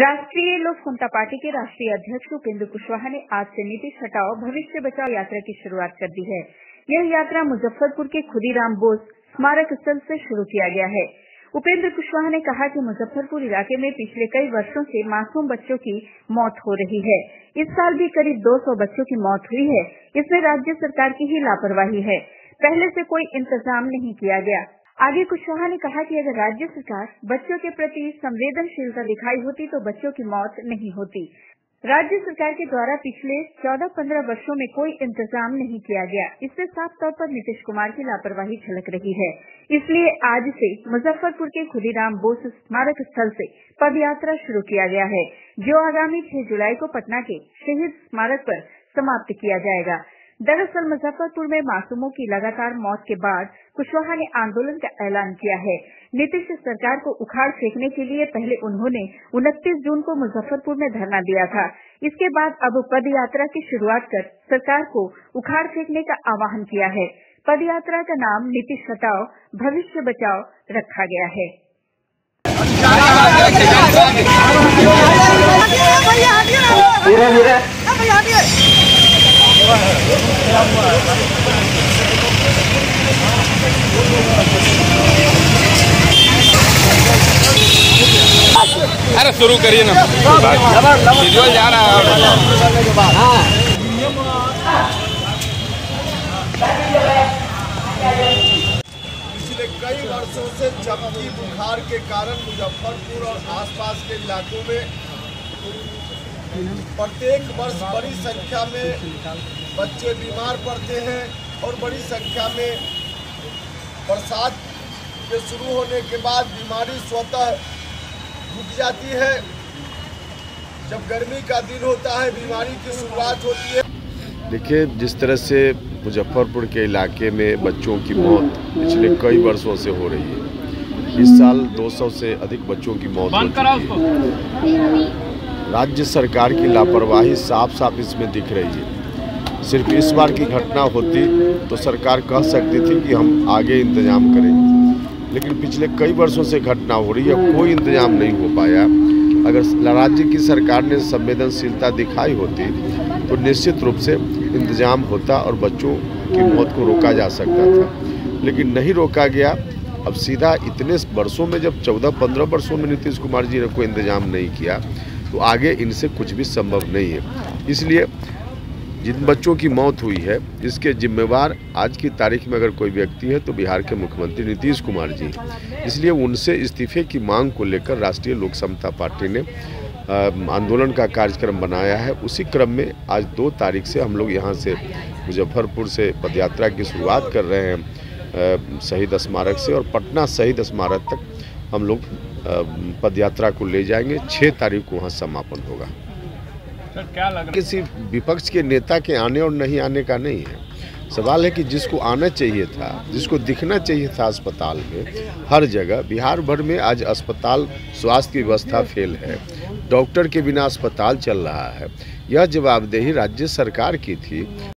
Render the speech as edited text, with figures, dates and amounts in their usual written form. राष्ट्रीय लोक जनता पार्टी के राष्ट्रीय अध्यक्ष उपेंद्र कुशवाहा ने आज से नीतीश हटाओ भविष्य बचाओ यात्रा की शुरुआत कर दी है। यह यात्रा मुजफ्फरपुर के खुदी राम बोज स्मारक स्थल से शुरू किया गया है। उपेंद्र कुशवाहा ने कहा कि मुजफ्फरपुर इलाके में पिछले कई वर्षों से मासूम बच्चों की मौत हो रही है। इस साल भी करीब 200 बच्चों की मौत हुई है। इसमें राज्य सरकार की ही लापरवाही है, पहले से कोई इंतजाम नहीं किया गया। आगे कुशवाहा ने कहा कि अगर राज्य सरकार बच्चों के प्रति संवेदनशीलता दिखाई होती तो बच्चों की मौत नहीं होती। राज्य सरकार के द्वारा पिछले 14-15 वर्षों में कोई इंतजाम नहीं किया गया। इससे साफ तौर पर नीतीश कुमार की लापरवाही झलक रही है। इसलिए आज से मुजफ्फरपुर के खुदीराम बोस स्मारक स्थल से पदयात्रा शुरू किया गया है, जो आगामी 6 जुलाई को पटना के शहीद स्मारक पर समाप्त किया जाएगा। दरअसल मुजफ्फरपुर में मासूमों की लगातार मौत के बाद कुशवाहा ने आंदोलन का ऐलान किया है। नीतीश सरकार को उखाड़ फेंकने के लिए पहले उन्होंने 29 जून को मुजफ्फरपुर में धरना दिया था। इसके बाद अब पदयात्रा की शुरुआत कर सरकार को उखाड़ फेंकने का आह्वान किया है। पदयात्रा का नाम नीतीश हटाओ भविष्य बचाओ रखा गया है। अरे शुरू करिए ना, वीडियो जा रहा है। पिछले कई वर्षों से चमकी बुखार के कारण मुजफ्फरपुर और आसपास के इलाकों में प्रत्येक वर्ष बड़ी संख्या में बच्चे बीमार पड़ते हैं और बड़ी संख्या में बरसात के शुरू होने के बाद बीमारी स्वतः रुक जाती है। जब गर्मी का दिन होता है बीमारी की शुरुआत होती है। देखिए, जिस तरह से मुजफ्फरपुर के इलाके में बच्चों की मौत पिछले कई वर्षों से हो रही है, इस साल 200 से अधिक बच्चों की मौत हो चुकी है। राज्य सरकार की लापरवाही साफ साफ इसमें दिख रही है। सिर्फ इस बार की घटना होती तो सरकार कह सकती थी कि हम आगे इंतजाम करें, लेकिन पिछले कई वर्षों से घटना हो रही है, कोई इंतजाम नहीं हो पाया। अगर राज्य की सरकार ने संवेदनशीलता दिखाई होती तो निश्चित रूप से इंतजाम होता और बच्चों की मौत को रोका जा सकता था, लेकिन नहीं रोका गया। अब सीधा इतने वर्षों में, जब 14-15 वर्षों में नीतीश कुमार जी ने कोई इंतजाम नहीं किया तो आगे इनसे कुछ भी संभव नहीं है। इसलिए जिन बच्चों की मौत हुई है इसके जिम्मेवार आज की तारीख में अगर कोई व्यक्ति है तो बिहार के मुख्यमंत्री नीतीश कुमार जी। इसलिए उनसे इस्तीफे की मांग को लेकर राष्ट्रीय लोक समता पार्टी ने आंदोलन का कार्यक्रम बनाया है। उसी क्रम में आज 2 तारीख से हम लोग यहाँ से मुजफ्फरपुर से पदयात्रा की शुरुआत कर रहे हैं, शहीद स्मारक से, और पटना शहीद स्मारक तक हम लोग पदयात्रा को ले जाएंगे। 6 तारीख को वहाँ समापन होगा। क्या लग रहा है? किसी विपक्ष के नेता के आने और नहीं आने का नहीं है, सवाल है कि जिसको आना चाहिए था, जिसको दिखना चाहिए था अस्पताल में, हर जगह बिहार भर में आज अस्पताल स्वास्थ्य की व्यवस्था फेल है, डॉक्टर के बिना अस्पताल चल रहा है। यह जवाबदेही राज्य सरकार की थी।